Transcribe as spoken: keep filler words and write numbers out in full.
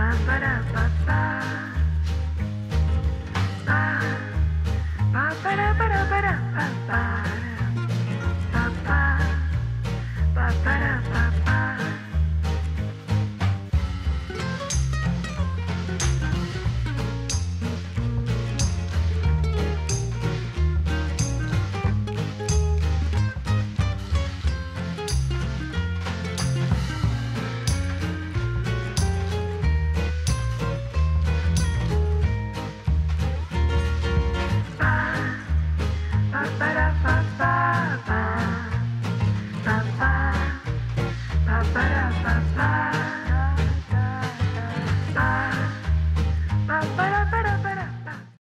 Ba-ba-da-ba-ba.